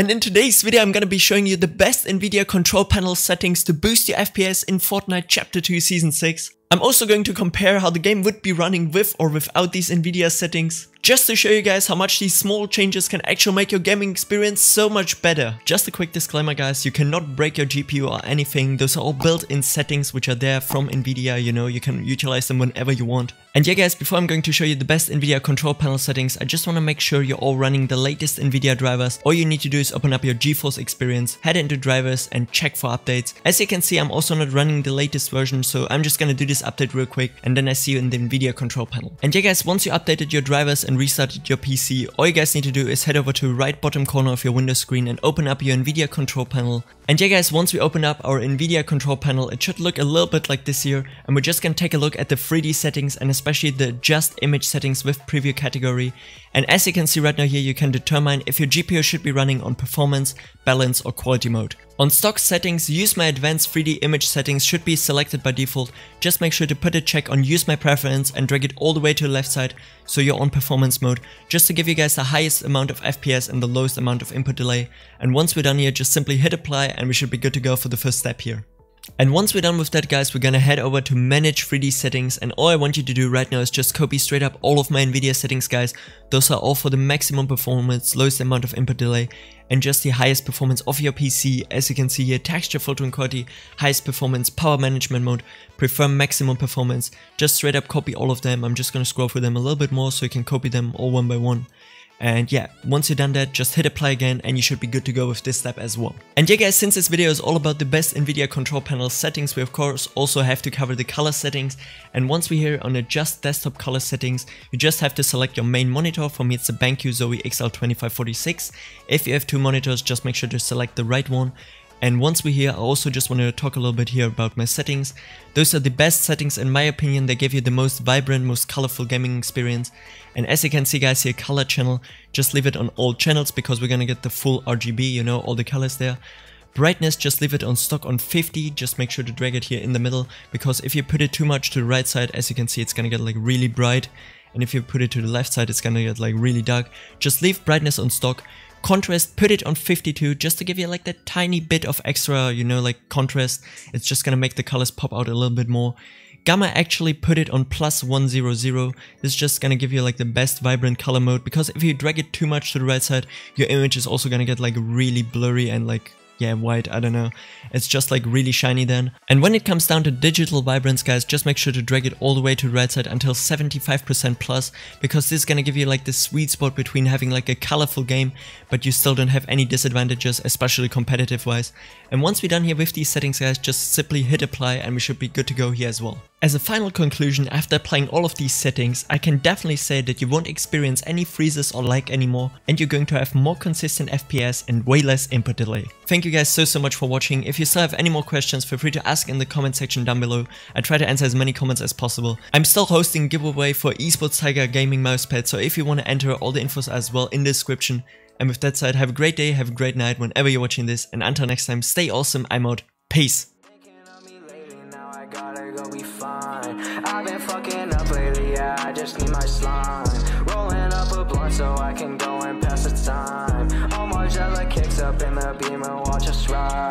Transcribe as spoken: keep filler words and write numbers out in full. And in today's video, I'm going to be showing you the best NVIDIA control panel settings to boost your F P S in Fortnite Chapter two Season six. I'm also going to compare how the game would be running with or without these NVIDIA settings, just to show you guys how much these small changes can actually make your gaming experience so much better. Just a quick disclaimer guys, you cannot break your G P U or anything. Those are all built-in settings which are there from NVIDIA, you know, you can utilize them whenever you want. And yeah guys, before I'm going to show you the best NVIDIA control panel settings, I just want to make sure you're all running the latest NVIDIA drivers. All you need to do is open up your GeForce experience, head into drivers and check for updates. As you can see, I'm also not running the latest version, so I'm just gonna do this update real quick and then I see you in the NVIDIA control panel. And yeah guys, once you updated your drivers and restarted your P C, all you guys need to do is head over to the right bottom corner of your Windows screen and open up your NVIDIA control panel. And yeah guys, once we open up our NVIDIA control panel, it should look a little bit like this here, and we're just gonna take a look at the three D settings and especially the adjust image settings with preview category. And as you can see right now here, you can determine if your G P U should be running on performance, balance or quality mode. On stock settings, use my advanced three D image settings should be selected by default. Just make sure to put a check on use my preference and drag it all the way to the left side so you're on performance mode, just to give you guys the highest amount of F P S and the lowest amount of input delay. And once we're done here, just simply hit apply and we should be good to go for the first step here. And once we're done with that guys, we're gonna head over to manage three D settings, and all I want you to do right now is just copy straight up all of my NVIDIA settings guys. Those are all for the maximum performance, lowest amount of input delay and just the highest performance of your P C. As you can see here, texture filtering quality, highest performance, power management mode, prefer maximum performance. Just straight up copy all of them. I'm just gonna scroll through them a little bit more so you can copy them all one by one. And yeah, once you've done that, just hit apply again and you should be good to go with this step as well. And yeah guys, since this video is all about the best NVIDIA control panel settings, we of course also have to cover the color settings. And once we're here on adjust desktop color settings, you just have to select your main monitor. For me, it's the BenQ Zowie X L twenty-five forty-six. If you have two monitors, just make sure to select the right one. And once we're here, I also just wanted to talk a little bit here about my settings. Those are the best settings in my opinion. They give you the most vibrant, most colorful gaming experience. And as you can see guys here, color channel, just leave it on all channels because we're gonna get the full R G B, you know, all the colors there. Brightness, just leave it on stock on fifty, just make sure to drag it here in the middle, because if you put it too much to the right side, as you can see, it's gonna get like really bright. And if you put it to the left side, it's gonna get like really dark. Just leave brightness on stock. Contrast, put it on fifty-two just to give you like that tiny bit of extra, you know, like contrast. It's just gonna make the colors pop out a little bit more. Gamma, actually put it on plus one hundred. This is just gonna give you like the best vibrant color mode, because if you drag it too much to the right side, your image is also gonna get like really blurry and like, yeah, white, I don't know. It's just like really shiny then. And when it comes down to digital vibrance, guys, just make sure to drag it all the way to the right side until seventy-five percent plus, because this is gonna give you like the sweet spot between having like a colorful game, but you still don't have any disadvantages, especially competitive wise. And once we're done here with these settings, guys, just simply hit apply and we should be good to go here as well. As a final conclusion, after applying all of these settings, I can definitely say that you won't experience any freezes or lag anymore, and you're going to have more consistent F P S and way less input delay. Thank you guys so so much for watching. If you still have any more questions, feel free to ask in the comment section down below. I try to answer as many comments as possible. I'm still hosting a giveaway for eSports Tiger Gaming Mousepad, so if you want to enter, all the infos as well in the description. And with that said, have a great day, have a great night whenever you're watching this, and until next time, stay awesome, I'm out, peace! I've been fucking up lately, yeah, I just need my slime. Rolling up a blunt so I can go and pass the time. Omar Jella kicks up in the beamer, watch us ride.